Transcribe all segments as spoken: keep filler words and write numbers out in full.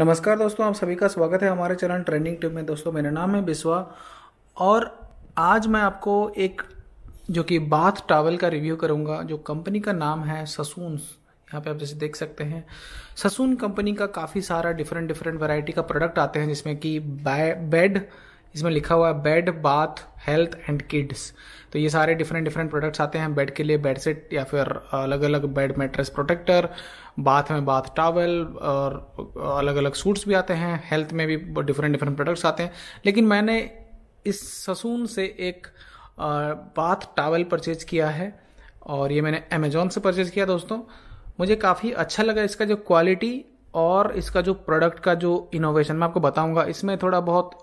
नमस्कार दोस्तों, आप सभी का स्वागत है हमारे चैनल ट्रेंडिंग ट्यूब में। दोस्तों मेरा नाम है बिस्वा और आज मैं आपको एक जो कि बाथ टॉवल का रिव्यू करूंगा। जो कंपनी का नाम है ससून, यहाँ पे आप जैसे देख सकते हैं ससून कंपनी का काफ़ी सारा डिफरेंट डिफरेंट वैरायटी का प्रोडक्ट आते हैं, जिसमें कि बेड, इसमें लिखा हुआ है bed, bath, health and kids. तो ये सारे डिफरेंट डिफरेंट प्रोडक्ट्स आते हैं। बेड के लिए बेड सेट या फिर अलग अलग बेड मैट्रेस प्रोटेक्टर, बाथ में बाथ टॉवल और अलग अलग सूट्स भी आते हैं। हेल्थ में भी डिफरेंट डिफरेंट प्रोडक्ट्स आते हैं, लेकिन मैंने इस ससून से एक बाथ टॉवल परचेज किया है और ये मैंने अमेजॉन से परचेज किया। दोस्तों मुझे काफ़ी अच्छा लगा इसका जो क्वालिटी और इसका जो प्रोडक्ट का जो इनोवेशन, मैं आपको बताऊंगा। इसमें थोड़ा बहुत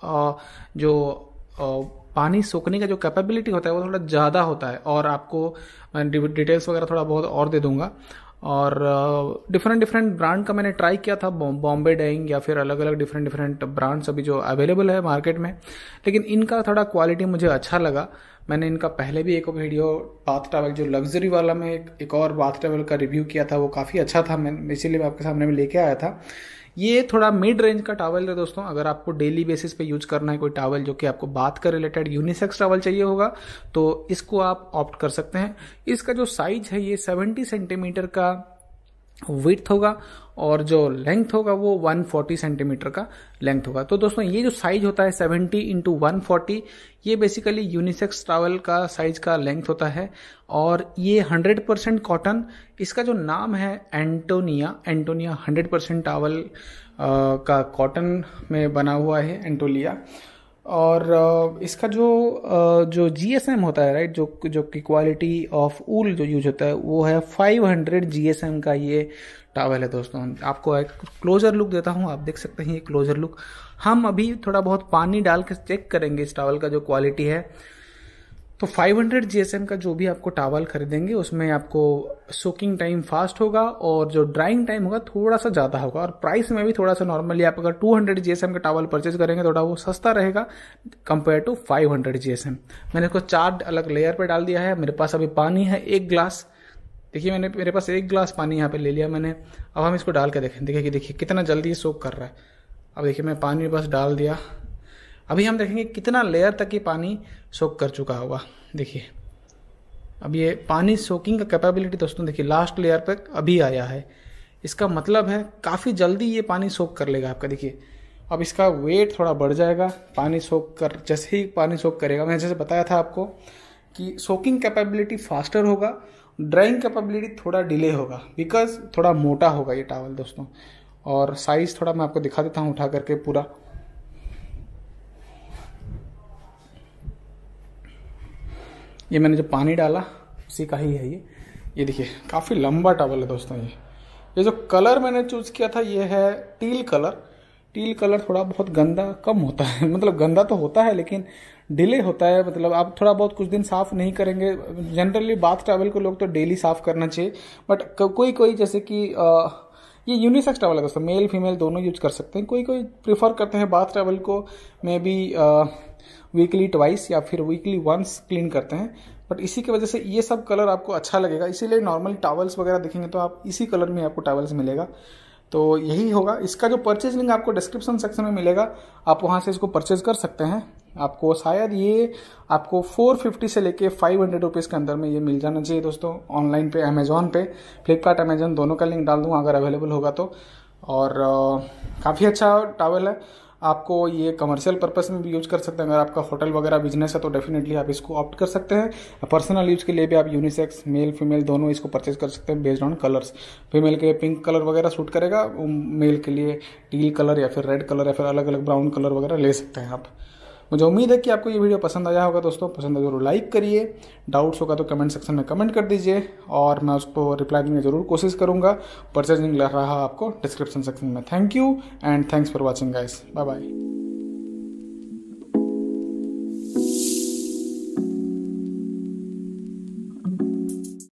जो पानी सोखने का जो कैपेबिलिटी होता है वो थोड़ा ज़्यादा होता है और आपको डिटेल्स वगैरह थोड़ा बहुत और दे दूंगा। और डिफरेंट डिफरेंट ब्रांड का मैंने ट्राई किया था, बॉम्बे डाइंग या फिर अलग अलग डिफरेंट डिफरेंट ब्रांड्स अभी जो अवेलेबल है मार्केट में, लेकिन इनका थोड़ा क्वालिटी मुझे अच्छा लगा। मैंने इनका पहले भी एक वीडियो बाथ टॉवल जो लग्जरी वाला में एक, एक और बाथ टॉवल का रिव्यू किया था, वो काफ़ी अच्छा था। मैं इसीलिए मैं आपके सामने में लेके आया था। ये थोड़ा मिड रेंज का टॉवल है दोस्तों। अगर आपको डेली बेसिस पे यूज करना है कोई टॉवल जो कि आपको बाथ का रिलेटेड यूनिसेक्स टॉवल चाहिए होगा तो इसको आप ऑप्ट कर सकते हैं। इसका जो साइज है ये सत्तर सेंटीमीटर का विड्थ होगा और जो लेंथ होगा वो एक सौ चालीस सेंटीमीटर का लेंथ होगा। तो दोस्तों ये जो साइज होता है सत्तर इंटू एक सौ चालीस, ये बेसिकली यूनिसेक्स टॉवल का साइज का लेंथ होता है और ये हंड्रेड परसेंट कॉटन। इसका जो नाम है Antonia, Antonia hundred percent towel का कॉटन में बना हुआ है एंटोलिया। और इसका जो जो जीएसएम होता है, राइट, जो जो कि क्वालिटी ऑफ ऊल जो यूज होता है वो है पाँच सौ जीएसएम का ये टॉवल है। दोस्तों आपको एक क्लोजर लुक देता हूँ, आप देख सकते हैं ये क्लोजर लुक। हम अभी थोड़ा बहुत पानी डाल के चेक करेंगे इस टॉवल का जो क्वालिटी है। तो पाँच सौ जीएसएम का जो भी आपको टॉवल खरीदेंगे उसमें आपको सोकिंग टाइम फास्ट होगा और जो ड्राइंग टाइम होगा थोड़ा सा ज़्यादा होगा और प्राइस में भी थोड़ा सा नॉर्मली आप अगर दो सौ जीएसएम का टॉवल परचेज करेंगे थोड़ा वो सस्ता रहेगा कंपेयर टू पाँच सौ जीएसएम। मैंने इसको चार अलग लेयर पे डाल दिया है। मेरे पास अभी पानी है एक ग्लास, देखिए मैंने मेरे पास एक ग्लास पानी यहाँ पर ले लिया मैंने। अब हम इसको डाल के देखें, देखिए कि देखिए कितना जल्दी सोक कर रहा है। अब देखिए मैं पानी बस डाल दिया, अभी हम देखेंगे कितना लेयर तक ये पानी सोक कर चुका होगा। देखिए अब ये पानी सोकिंग का कैपेबिलिटी दोस्तों देखिए लास्ट लेयर तक अभी आया है। इसका मतलब है काफ़ी जल्दी ये पानी सोक कर लेगा आपका। देखिए अब इसका वेट थोड़ा बढ़ जाएगा पानी सोक कर, जैसे ही पानी सोक करेगा। मैंने जैसे बताया था आपको कि सोकिंग कैपेबिलिटी फास्टर होगा, ड्राइंग कैपेबिलिटी थोड़ा डिले होगा बिकॉज थोड़ा मोटा होगा ये टॉवल दोस्तों। और साइज़ थोड़ा मैं आपको दिखा देता हूँ उठा करके पूरा। ये मैंने जो पानी डाला उसी का ही है ये। ये देखिए काफ़ी लंबा टॉवल है दोस्तों ये। ये जो कलर मैंने चूज़ किया था ये है टील कलर। टील कलर थोड़ा बहुत गंदा कम होता है, मतलब गंदा तो होता है लेकिन डिले होता है। मतलब आप थोड़ा बहुत कुछ दिन साफ़ नहीं करेंगे। जनरली बाथ टॉवल को लोग तो डेली साफ़ करना चाहिए, बट कोई कोई जैसे कि आ, ये यूनिसेक्स टॉवल है दोस्तों, मेल फीमेल दोनों यूज कर सकते हैं। कोई कोई प्रेफर करते हैं बाथ टॉवल को मे बी वीकली ट्वाइस या फिर वीकली वंस क्लीन करते हैं, बट इसी की वजह से ये सब कलर आपको अच्छा लगेगा। इसीलिए नॉर्मल टॉवल्स वगैरह देखेंगे तो आप इसी कलर में आपको टॉवल्स मिलेगा। तो यही होगा इसका जो परचेज लिंक आपको डिस्क्रिप्शन सेक्शन में मिलेगा, आप वहाँ से इसको परचेज कर सकते हैं। आपको शायद ये आपको चार सौ पचास से लेके पाँच सौ रुपीज़ के अंदर में ये मिल जाना चाहिए दोस्तों ऑनलाइन पे, अमेजॉन पे, फ्लिपकार्ट, अमेजॉन दोनों का लिंक डाल दूँगा अगर अवेलेबल होगा तो। और काफ़ी अच्छा टॉवल है, आपको ये कमर्शियल पर्पस में भी यूज कर सकते हैं। अगर आपका होटल वगैरह बिजनेस है तो डेफिनेटली आप इसको ऑप्ट कर सकते हैं। पर्सनल यूज के लिए भी आप यूनिसेक्स मेल फीमेल दोनों इसको परचेज कर सकते हैं बेस्ड ऑन कलर्स। फीमेल के लिए पिंक कलर वगैरह सूट करेगा, मेल के लिए टील कलर या फिर रेड कलर या फिर अलग अलग ब्राउन कलर वगैरह ले सकते हैं आप। मुझे उम्मीद है कि आपको ये वीडियो पसंद आया होगा दोस्तों। पसंद आया जरूर लाइक करिए, डाउट्स होगा तो कमेंट सेक्शन में कमेंट कर दीजिए और मैं उसको रिप्लाई देने की जरूर कोशिश करूँगा। परचेजिंग लग रहा आपको डिस्क्रिप्शन सेक्शन में। Thank you and thanks for watching guys, bye bye.